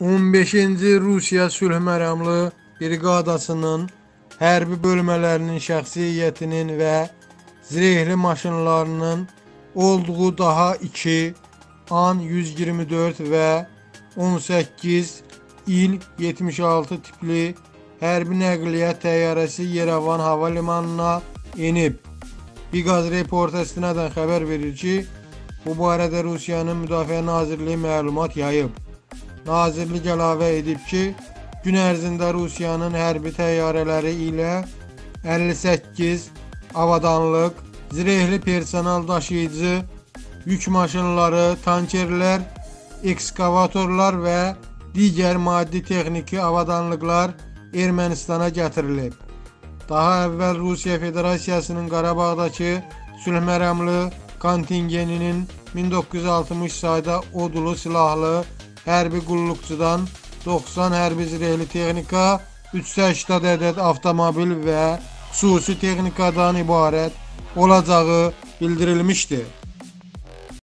15-ci Rusiya Sülh Məramlı Briqadasının hərbi bölmələrinin şəxsiyyətinin və zirehli maşınlarının olduğu daha 2 an 124 və 18 il 76 tipli hərbi nəqliyyat təyyarəsi Yerevan hava limanına enib. Bigaz Report istinadən xəbər verir ki, bu barədə Rusiyanın Müdafiə Nazirliyi məlumat yayıb. Nazirlik əlavə edib ki, gün ərzində Rusiyanın hərbi təyyarələri ilə 58 avadanlıq, zirehli personal daşıyıcı, yük maşınları, tankerlər, ekskavatorlar və digər maddi texniki avadanlıqlar Ermənistana gətirilib. Daha əvvəl Rusiya Federasiyasının Qarabağdakı sülh məramlı kontingeninin 1960 sayda odlu silahlı hərbi qulluqçudan 90 hərbi zirehli texnika, 380 ədəd avtomobil və xüsusi texnikadan ibarət olacağı bildirilmişdi.